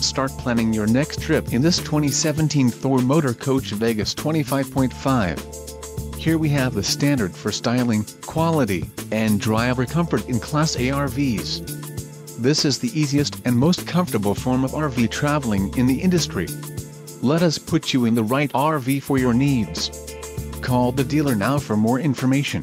Start planning your next trip in this 2017 Thor Motor Coach Vegas 25.5. Here we have the standard for styling, quality, and driver comfort in Class A RVs. This is the easiest and most comfortable form of RV traveling in the industry. Let us put you in the right RV for your needs. Call the dealer now for more information.